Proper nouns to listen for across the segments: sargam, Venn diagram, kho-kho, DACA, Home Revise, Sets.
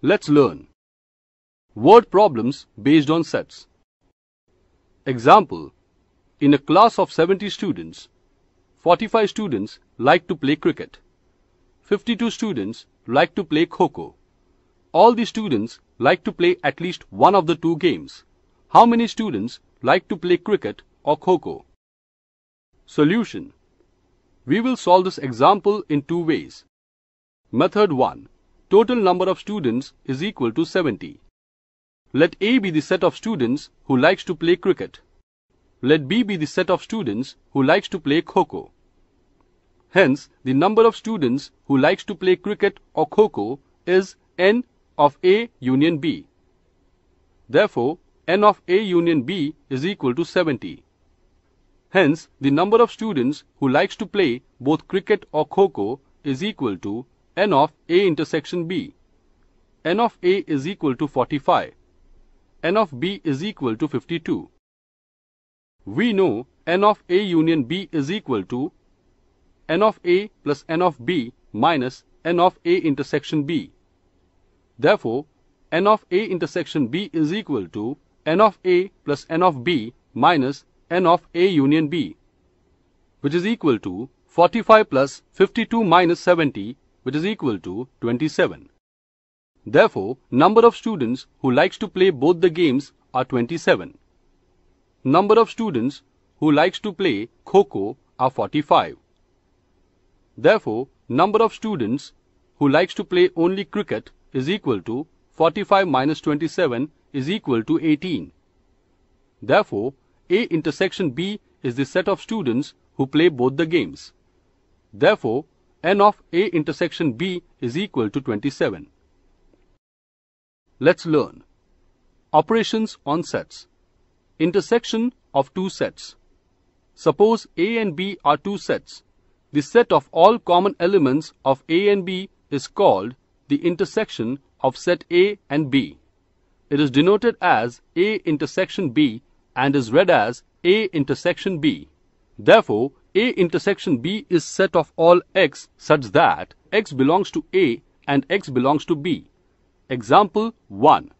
Let's learn word problems based on sets. Example, in a class of 70 students, 45 students like to play cricket. 52 students like to play kho-kho. All the students like to play at least one of the two games. How many students like to play cricket or kho-kho? Solution. We will solve this example in two ways. Method 1. Total number of students is equal to 70. Let A be the set of students who likes to play cricket. Let B be the set of students who likes to play kho-kho. Hence, the number of students who likes to play cricket or kho-kho is n of A union B. Therefore, n of A union B is equal to 70. Hence, the number of students who likes to play both cricket or kho-kho is equal to n of A intersection B. n of A is equal to 45. n of B is equal to 52. We know n of A union B is equal to n of A plus n of B minus n of A intersection B. Therefore, n of A intersection B is equal to n of A plus n of B minus n of A union B, which is equal to 45 plus 52 minus 70, which is equal to 27. Therefore, number of students who likes to play both the games are 27. Number of students who likes to play kho-kho are 45. Therefore, number of students who likes to play only cricket is equal to 45 minus 27 is equal to 18. Therefore, A intersection B is the set of students who play both the games. Therefore, n of A intersection B is equal to 27. Let's learn operations on sets. Intersection of two sets. Suppose A and B are two sets. The set of all common elements of A and B is called the intersection of set A and B. It is denoted as A intersection B and is read as A intersection B. Therefore, A intersection B is set of all X such that X belongs to A and X belongs to B. Example 1.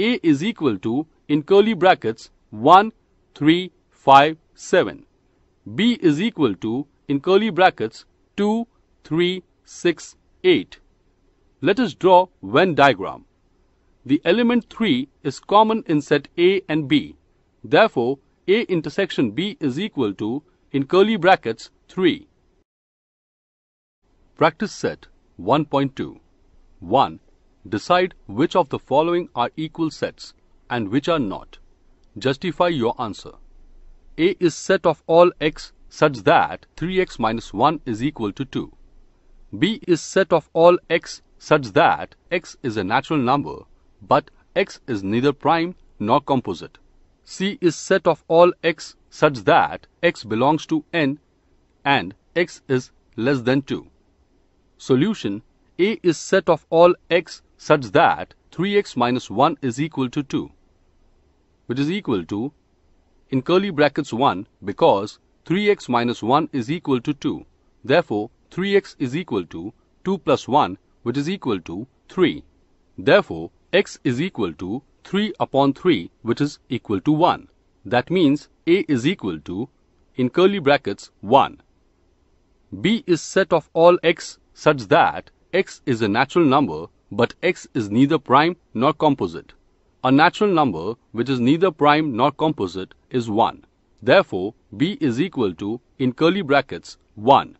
A is equal to, in curly brackets, 1, 3, 5, 7. B is equal to, in curly brackets, 2, 3, 6, 8. Let us draw Venn diagram. The element 3 is common in set A and B. Therefore, A intersection B is equal to, in curly brackets, 3. Practice set 1.2. 1. Decide which of the following are equal sets and which are not. Justify your answer. A is set of all X such that 3x minus 1 is equal to 2. B is set of all X such that X is a natural number, but X is neither prime nor composite. C is set of all X such that X belongs to N and X is less than 2. Solution. A is set of all X such that 3x minus 1 is equal to 2, which is equal to, in curly brackets, 1, because 3x minus 1 is equal to 2. Therefore, 3x is equal to 2 plus 1, which is equal to 3. Therefore, X is equal to 3 upon 3, which is equal to 1. That means A is equal to, in curly brackets, 1. B is set of all X such that X is a natural number, but X is neither prime nor composite. A natural number which is neither prime nor composite is 1. Therefore, B is equal to, in curly brackets, 1.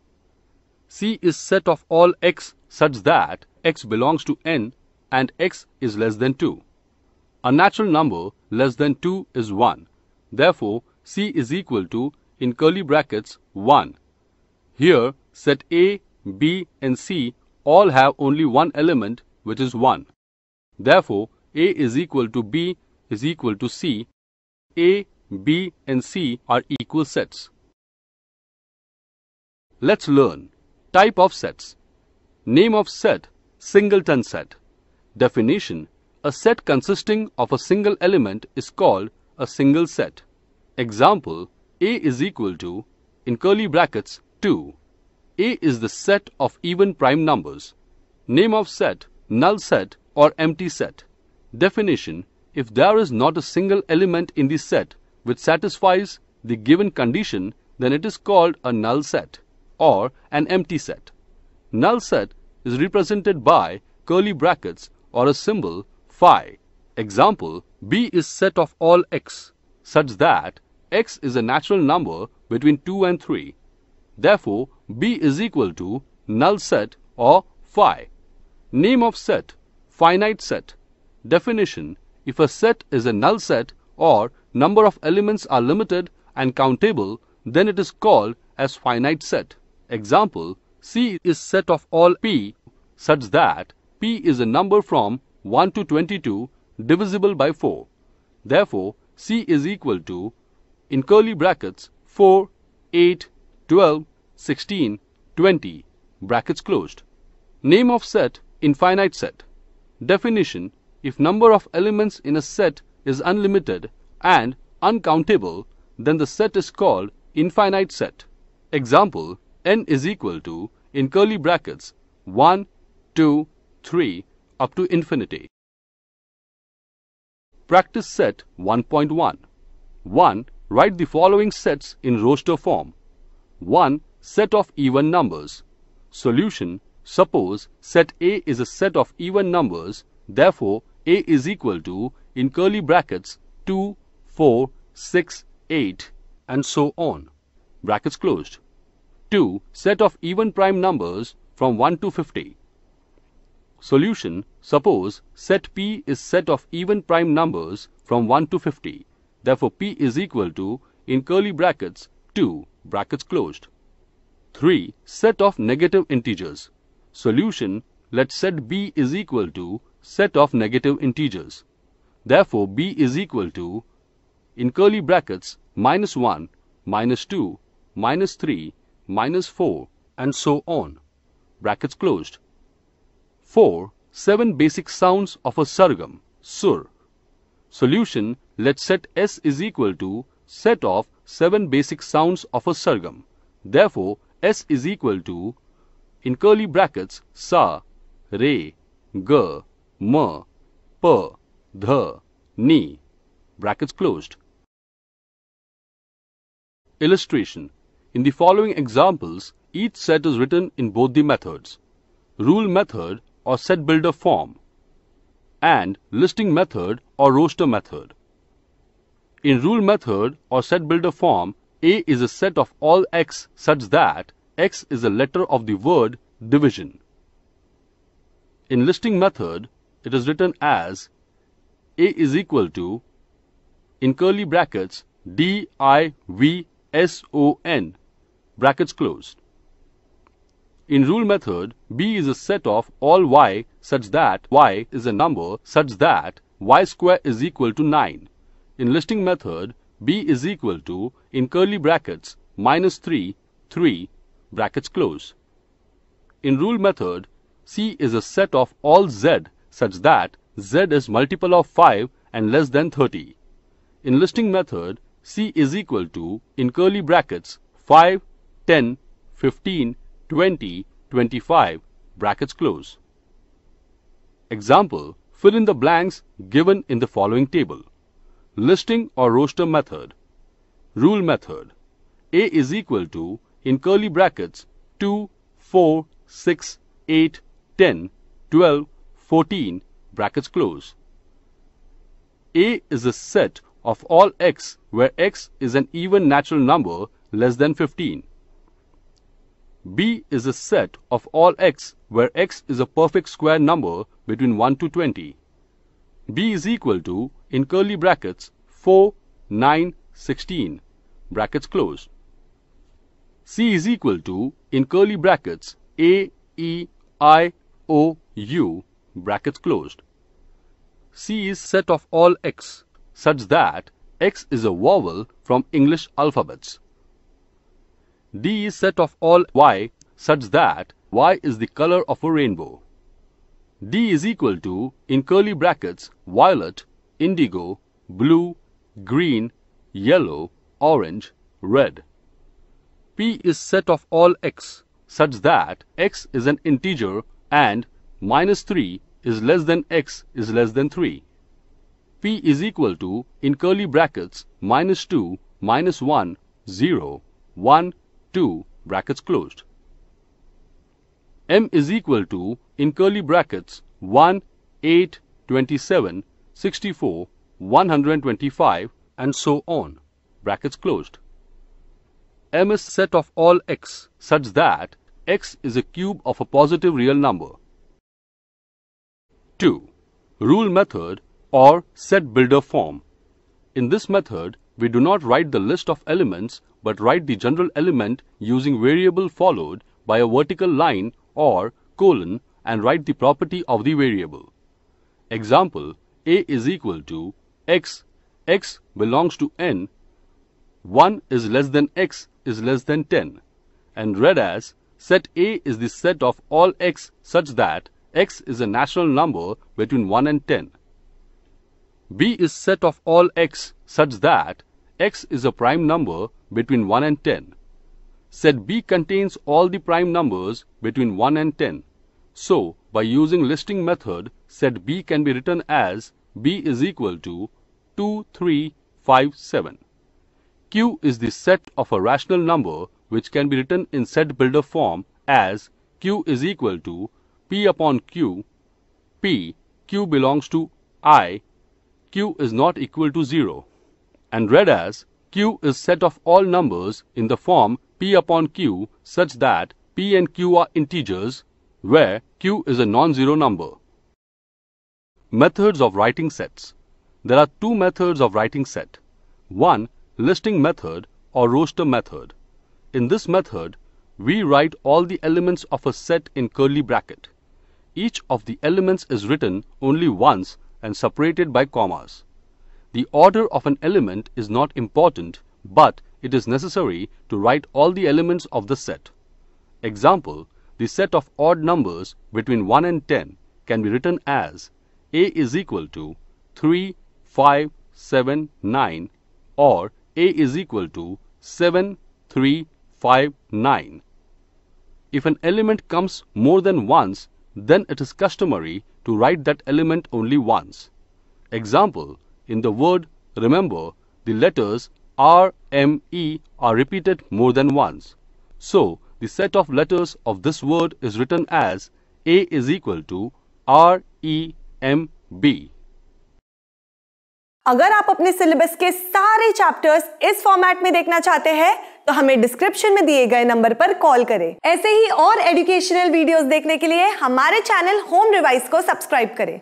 C is set of all X such that X belongs to N and X is less than 2. A natural number less than 2 is 1. Therefore, C is equal to, in curly brackets, 1. Here, set A, B and C all have only one element, which is 1. Therefore, A is equal to B is equal to C. A, B and C are equal sets. Let's learn type of sets. Name of set, singleton set. Definition, a set consisting of a single element is called a single set. Example, A is equal to, in curly brackets, 2. A is the set of even prime numbers. Name of set, null set or empty set. Definition: if there is not a single element in the set which satisfies the given condition, then it is called a null set or an empty set. Null set is represented by curly brackets or a symbol phi. Example: B is set of all x such that x is a natural number between 2 and 3. Therefore, B is equal to null set or phi. Name of set: finite set. Definition: if a set is a null set or number of elements are limited and countable, then it is called as finite set. Example: C is set of all p such that p is a number from 1 to 22 divisible by 4. Therefore, C is equal to, in curly brackets, 4, 8, 12, 16, 20, brackets closed. Name of set: infinite set. Definition: if number of elements in a set is unlimited and uncountable, then the set is called infinite set. Example: n is equal to, in curly brackets, 1, 2, 3, up to infinity. Practice set 1.1. 1. Write the following sets in roster form. 1. Set of even numbers. Solution: suppose set A is a set of even numbers, therefore A is equal to, in curly brackets, 2, 4, 6, 8, and so on, brackets closed. 2. Set of even prime numbers from 1 to 50. Solution: suppose set P is set of even prime numbers from 1 to 50. Therefore, P is equal to, in curly brackets, 2, brackets closed. 3. Set of negative integers. Solution: let set B is equal to set of negative integers. Therefore, B is equal to, in curly brackets, minus 1, minus 2, minus 3, minus 4, and so on, brackets closed. 4. Seven basic sounds of a sargam, sur. Solution: let set S is equal to set of seven basic sounds of a sargam. Therefore, S is equal to, in curly brackets, sa, re, ga, ma, pa, dha, ni, brackets closed. Illustration: in the following examples, each set is written in both the methods: rule method or set builder form, and listing method or roster method. In rule method or set builder form, A is a set of all x such that x is a letter of the word division. In listing method, it is written as A is equal to, in curly brackets, divson, brackets closed. In rule method, B is a set of all y such that y is a number such that y square is equal to 9. In listing method, B is equal to, in curly brackets, minus 3, 3, brackets close. In rule method, C is a set of all z such that z is multiple of 5 and less than 30. In listing method, C is equal to, in curly brackets, 5, 10, 15, 20, 25, brackets close. Example: fill in the blanks given in the following table. Listing or roster method. Rule method: A is equal to, in curly brackets, 2, 4, 6, 8, 10, 12, 14, brackets close. A is a set of all x where x is an even natural number less than 15. B is a set of all x where x is a perfect square number between 1 to 20. B is equal to, in curly brackets, 4, 9, 16, brackets close. C is equal to, in curly brackets, A, E, I, O, U, brackets closed. C is set of all x such that x is a vowel from English alphabets. D is set of all y such that y is the color of a rainbow. D is equal to, in curly brackets, violet, indigo, blue, green, yellow, orange, red. P is set of all x such that x is an integer and minus 3, is less than x is less than 3. P is equal to, in curly brackets, minus 2, minus 1, 0, 1, 2, brackets closed. M is equal to, in curly brackets, 1, 8, 27, 64, 125, and so on, brackets closed. M is set of all x such that x is a cube of a positive real number. 2. Rule method or set builder form. In this method, we do not write the list of elements but write the general element using variable followed by a vertical line or colon and write the property of the variable. Example, A is equal to x, x belongs to n, 1 is less than x is less than 10, and read as set A is the set of all x such that x is a natural number between 1 and 10. B is set of all x such that x is a prime number between 1 and 10. Set B contains all the prime numbers between 1 and 10. So, by using listing method, set B can be written as B is equal to 2, 3, 5, 7. Q is the set of a rational number which can be written in set builder form as Q is equal to P upon Q, P, Q belongs to I, Q is not equal to 0, and read as Q is set of all numbers in the form P upon Q such that P and Q are integers where Q is a non-zero number. Methods of writing sets. There are two methods of writing set. One, listing method or roster method. In this method, we write all the elements of a set in curly bracket. Each of the elements is written only once and separated by commas. The order of an element is not important, but it is necessary to write all the elements of the set. Example, the set of odd numbers between 1 and 10 can be written as A is equal to 3, 5, 7, 9 or A is equal to 7, 3, 5, 9. If an element comes more than once, then it is customary to write that element only once. Example, in the word remember, the letters R, M, E are repeated more than once. So, the set of letters of this word is written as A is equal to R, E, M, B. अगर आप अपने syllabus के सारे chapters इस format में देखना चाहते हैं तो हमें डिस्क्रिप्शन में दिए गए नंबर पर कॉल करें। ऐसे ही और एजुकेशनल वीडियोस देखने के लिए हमारे चैनल होम रिवाइज को सब्सक्राइब करें।